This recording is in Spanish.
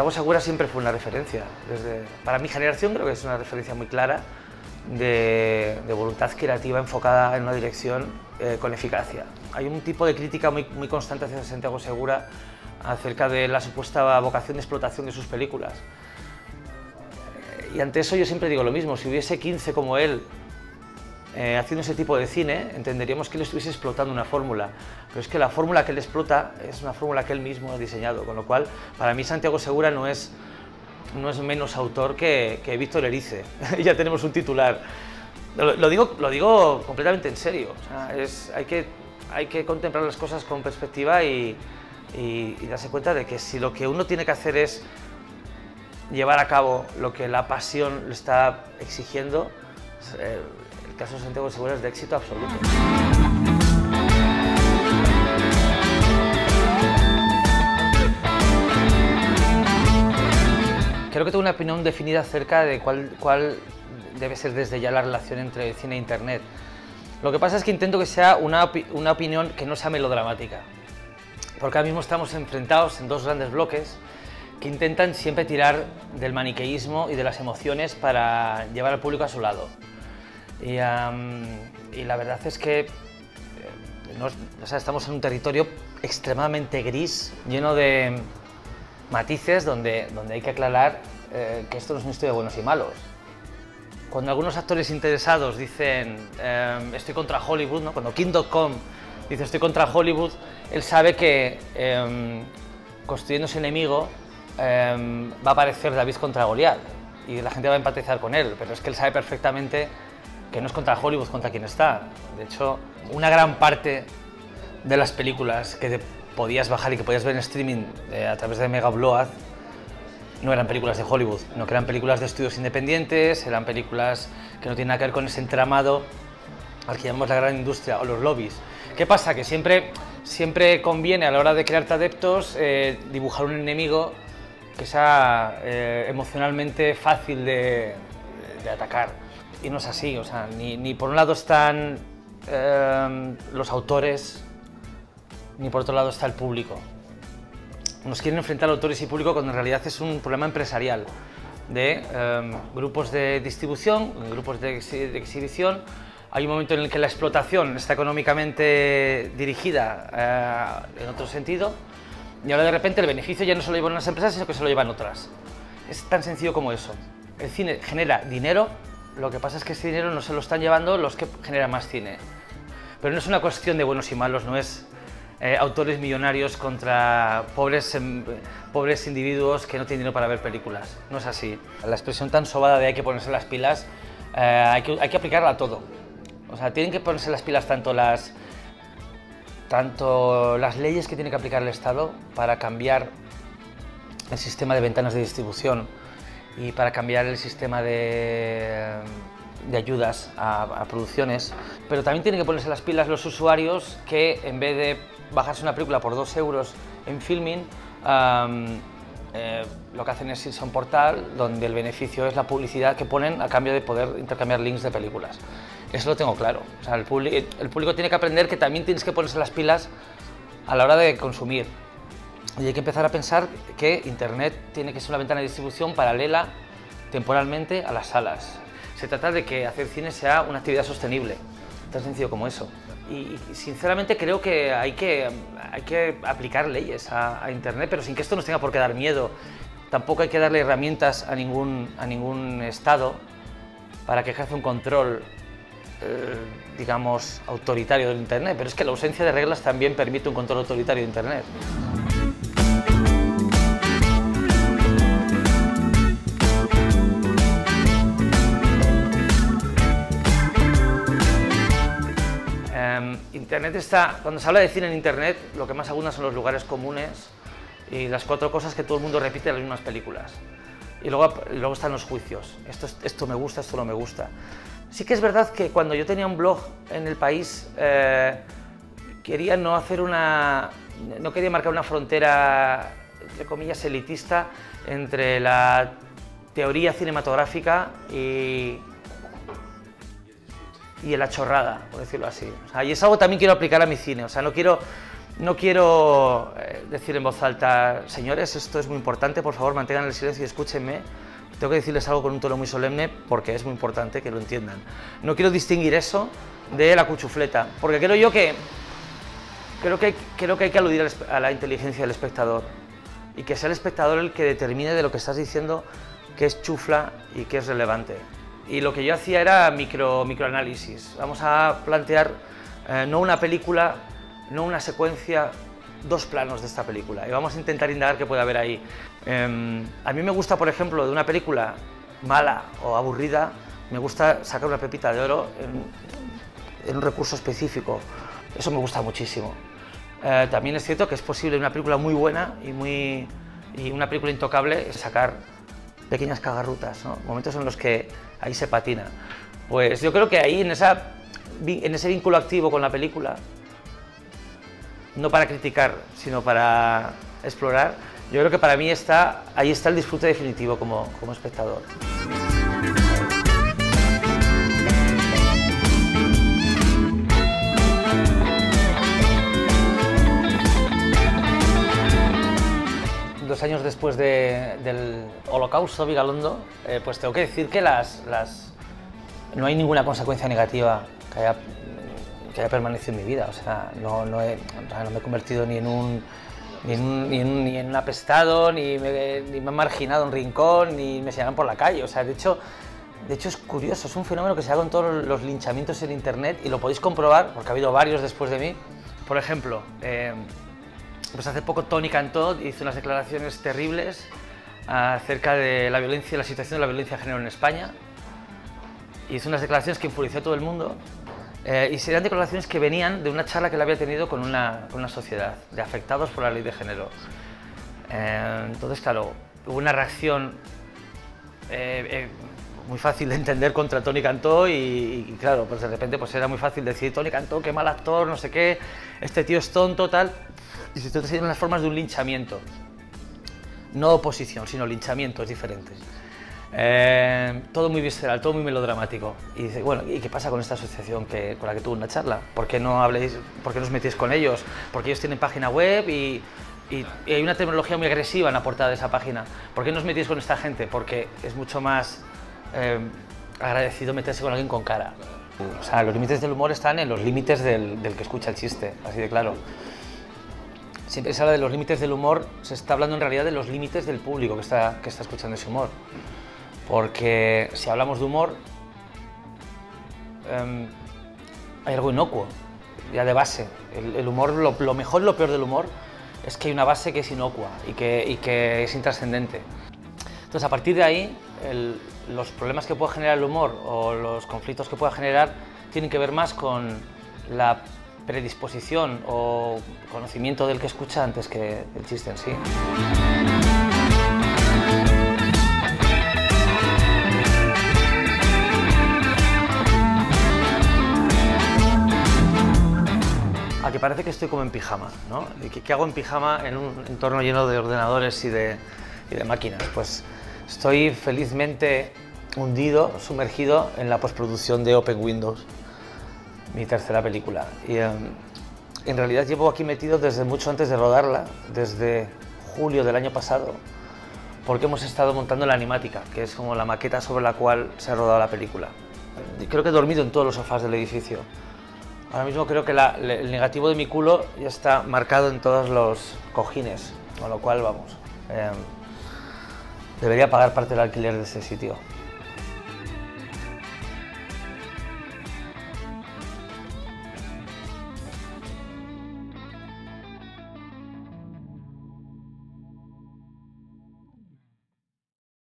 Santiago Segura siempre fue una referencia. Para mi generación creo que es una referencia muy clara de voluntad creativa enfocada en una dirección con eficacia. Hay un tipo de crítica muy constante hacia Santiago Segura acerca de la supuesta vocación de explotación de sus películas. Y ante eso yo siempre digo lo mismo, si hubiese 15 como él haciendo ese tipo de cine, entenderíamos que él estuviese explotando una fórmula, pero es que la fórmula que él explota es una fórmula que él mismo ha diseñado, con lo cual para mí Santiago Segura no es menos autor que Víctor Erice. Ya tenemos un titular. Lo digo completamente en serio, o sea, hay que contemplar las cosas con perspectiva y darse cuenta de que si lo que uno tiene que hacer es llevar a cabo lo que la pasión le está exigiendo, el caso de Santiago Segura es de éxito absoluto. Creo que tengo una opinión definida acerca de cuál debe ser desde ya la relación entre cine e internet. Lo que pasa es que intento que sea una opinión que no sea melodramática, porque ahora mismo estamos enfrentados en dos grandes bloques que intentan siempre tirar del maniqueísmo y de las emociones para llevar al público a su lado. Y la verdad es que estamos en un territorio extremadamente gris, lleno de matices donde hay que aclarar que esto no es un estudio de buenos y malos. Cuando algunos actores interesados dicen estoy contra Hollywood, ¿no? Cuando King.com dice estoy contra Hollywood, él sabe que construyendo ese enemigo va a aparecer David contra Goliat y la gente va a empatizar con él, pero es que él sabe perfectamente que no es contra Hollywood contra quien está. De hecho, una gran parte de las películas que te podías bajar y que podías ver en streaming a través de Megabload no eran películas de Hollywood, no, que eran películas de estudios independientes, eran películas que no tienen nada que ver con ese entramado al que llamamos la gran industria o los lobbies. ¿Qué pasa? Que siempre conviene a la hora de crearte adeptos dibujar un enemigo que sea emocionalmente fácil de atacar. Y no es así, o sea, ni por un lado están los autores, ni por otro lado está el público. Nos quieren enfrentar autores y público cuando en realidad es un problema empresarial de grupos de distribución, grupos de exhibición. Hay un momento en el que la explotación está económicamente dirigida en otro sentido, y ahora de repente el beneficio ya no se lo llevan unas empresas, sino que se lo llevan otras. Es tan sencillo como eso. El cine genera dinero, lo que pasa es que ese dinero no se lo están llevando los que generan más cine. Pero no es una cuestión de buenos y malos, no es autores millonarios contra pobres individuos que no tienen dinero para ver películas. No es así. La expresión tan sobada de hay que ponerse las pilas, hay que aplicarla a todo. O sea, tienen que ponerse las pilas tanto las leyes que tiene que aplicar el Estado para cambiar el sistema de ventanas de distribución y para cambiar el sistema de ayudas a producciones, pero también tienen que ponerse las pilas los usuarios que en vez de bajarse una película por 2 € en Filmin, lo que hacen es irse a un portal donde el beneficio es la publicidad que ponen a cambio de poder intercambiar links de películas. Eso lo tengo claro. O sea, el público tiene que aprender que también tienes que ponerse las pilas a la hora de consumir. Y hay que empezar a pensar que Internet tiene que ser una ventana de distribución paralela temporalmente a las salas. Se trata de que hacer cine sea una actividad sostenible, tan sencillo como eso. Y sinceramente creo que hay que aplicar leyes a Internet, pero sin que esto nos tenga por qué dar miedo. Tampoco hay que darle herramientas a ningún Estado para que ejerza un control digamos, autoritario del Internet, pero es que la ausencia de reglas también permite un control autoritario de Internet. Internet está, cuando se habla de cine en Internet, lo que más abunda son los lugares comunes y las 4 cosas que todo el mundo repite en las mismas películas. Y luego están los juicios. Esto me gusta, esto no me gusta. Sí que es verdad que cuando yo tenía un blog en El País, quería no quería marcar una frontera, entre comillas, elitista entre la teoría cinematográfica y la chorrada, por decirlo así. O sea, y es algo que también quiero aplicar a mi cine. O sea, no quiero No quiero decir en voz alta, señores, esto es muy importante, por favor mantengan el silencio y escúchenme. Tengo que decirles algo con un tono muy solemne porque es muy importante que lo entiendan. No quiero distinguir eso de la cuchufleta, porque creo que hay que aludir a la inteligencia del espectador y que sea el espectador el que determine de lo que estás diciendo qué es chufla y qué es relevante. Y lo que yo hacía era microanálisis. Vamos a plantear no una película, no una secuencia, dos planos de esta película y vamos a intentar indagar qué puede haber ahí. A mí me gusta, por ejemplo, de una película mala o aburrida, me gusta sacar una pepita de oro en un recurso específico. Eso me gusta muchísimo. También es cierto que es posible una película muy buena y una película intocable sacar pequeñas cagarrutas, ¿no? Momentos en los que ahí se patina. Pues yo creo que ahí, en ese vínculo activo con la película, no para criticar, sino para explorar, yo creo que para mí ahí está el disfrute definitivo como espectador. Dos años después del Holocausto Vigalondo, pues tengo que decir que no hay ninguna consecuencia negativa que haya permanecido en mi vida. O sea, no me he convertido ni en un apestado, ni me han marginado en un rincón, ni me señalan por la calle. O sea, de hecho es curioso, es un fenómeno que se da con todos los linchamientos en internet y lo podéis comprobar, porque ha habido varios después de mí. Por ejemplo, pues hace poco Tony Cantó hizo unas declaraciones terribles acerca de la violencia, la situación de la violencia de género en España. Hizo unas declaraciones que enfureció a todo el mundo. Y serían declaraciones que venían de una charla que él había tenido con una sociedad de afectados por la ley de género. Entonces, claro, hubo una reacción muy fácil de entender contra Tony Cantó y claro, pues de repente pues era muy fácil decir Tony Cantó, qué mal actor, no sé qué, este tío es tonto, tal. Y se trata de unas formas de un linchamiento. No oposición, sino linchamientos diferentes. Todo muy visceral, todo muy melodramático. Y dice, bueno, ¿y qué pasa con esta asociación con la que tuve una charla? ¿Por qué no habléis, por qué no os metéis con ellos? Porque ellos tienen página web y hay una terminología muy agresiva en la portada de esa página. ¿Por qué no os metéis con esta gente? Porque es mucho más agradecido meterse con alguien con cara. O sea, los límites del humor están en los límites del que escucha el chiste, así de claro. Siempre se habla de los límites del humor, se está hablando en realidad de los límites del público que está escuchando ese humor. Porque si hablamos de humor, hay algo inocuo, ya de base. El humor, lo mejor y lo peor del humor es que hay una base que es inocua y que es intrascendente. Entonces, a partir de ahí, los problemas que puede generar el humor o los conflictos que pueda generar tienen que ver más con la predisposición o conocimiento del que escucha antes que el chiste en sí. Que parece que estoy como en pijama, ¿no? ¿Qué hago en pijama en un entorno lleno de ordenadores y de máquinas? Pues estoy felizmente hundido, sumergido en la postproducción de Open Windows, mi tercera película. Y en realidad llevo aquí metido desde mucho antes de rodarla, desde julio del año pasado, porque hemos estado montando la animática, que es como la maqueta sobre la cual se ha rodado la película. Creo que he dormido en todos los sofás del edificio. Ahora mismo creo que el negativo de mi culo ya está marcado en todos los cojines, con lo cual, vamos, debería pagar parte del alquiler de ese sitio.